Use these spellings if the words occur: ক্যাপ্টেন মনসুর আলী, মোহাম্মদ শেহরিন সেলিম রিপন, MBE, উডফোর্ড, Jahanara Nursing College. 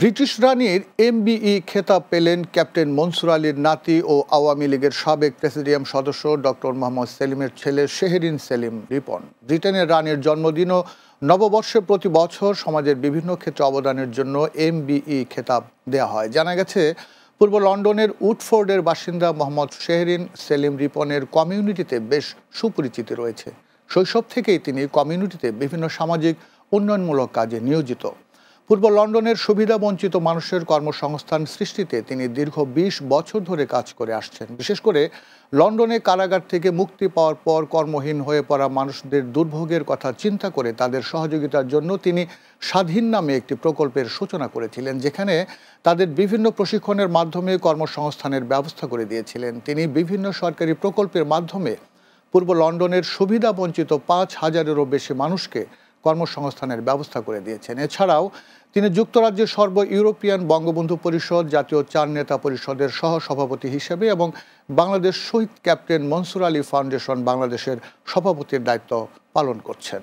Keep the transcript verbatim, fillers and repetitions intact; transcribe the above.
British রানীর MBE খেতাব পেলেন ক্যাপ্টেন মনসুর আলীর নাতি ও আওয়ামী লীগের সাবেক প্রেসিডিয়াম সদস্য ডক্টর মোহাম্মদ সেলিমের ছেলে শেহরিন সেলিম রিপন। ব্রিটেনের রানীর জন্মদিন ও নববর্ষে প্রতি বছর সমাজের বিভিন্ন ক্ষেত্রে অবদানের জন্য এমবিই খেতাব দেয়া হয়। জানা গেছে, পূর্ব লন্ডনের উডফোর্ডের বাসিন্দা মোহাম্মদ শেহরিন সেলিম রিপনের কমিউনিটিতে বেশ সুপরিচিতি রয়েছে। শৈশব থেকেই তিনি কমিউনিটিতে বিভিন্ন সামাজিক উন্নয়নমূলক কাজে নিয়োজিত। পূর্ব লন্ডনের সুবিধাবঞ্চিত মানুষের কর্মসংস্থান সৃষ্টিতে তিনি দীর্ঘ বিশ বছর ধরে কাজ করে আসছেন। বিশেষ করে লন্ডনে কারাগার থেকে মুক্তি পাওয়ার পর কর্মহীন হয়ে পড়া মানুষদের দুর্ভোগের কথা চিন্তা করে তাদের সহযোগিতার জন্য তিনি স্বাধীন নামে একটি প্রকল্পের সূচনা করেছিলেন, যেখানে তাদের বিভিন্ন প্রশিক্ষণের মাধ্যমে কর্মসংস্থানের ব্যবস্থা করে দিয়েছিলেন। তিনি বিভিন্ন সরকারি প্রকল্পের মাধ্যমে পূর্ব লন্ডনের সুবিধাবঞ্চিত পাঁচ হাজারেরও বেশি মানুষকে কর্মসংস্থানের ব্যবস্থা করে দিয়েছেন। এছাড়াও তিনি যুক্তরাজ্যের সর্ব ইউরোপিয়ান বঙ্গবন্ধু পরিষদ, জাতীয় চার নেতা পরিষদের সহসভাপতি হিসেবে এবং বাংলাদেশ শহীদ ক্যাপ্টেন মনসুর আলী ফাউন্ডেশন বাংলাদেশের সভাপতির দায়িত্ব পালন করছেন।